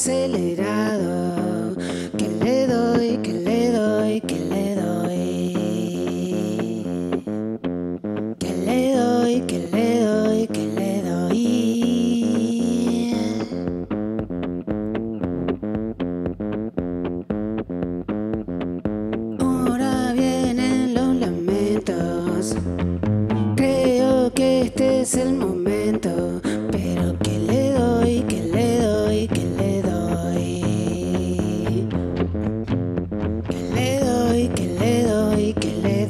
acelerado, que le doy, que le doy, que le doy, que le doy, que le doy, que le doy. Ahora vienen los lamentos, creo que este es el momento, pero que le doy, que le doy, que le doy, que le doy, que le doy, que le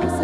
doy.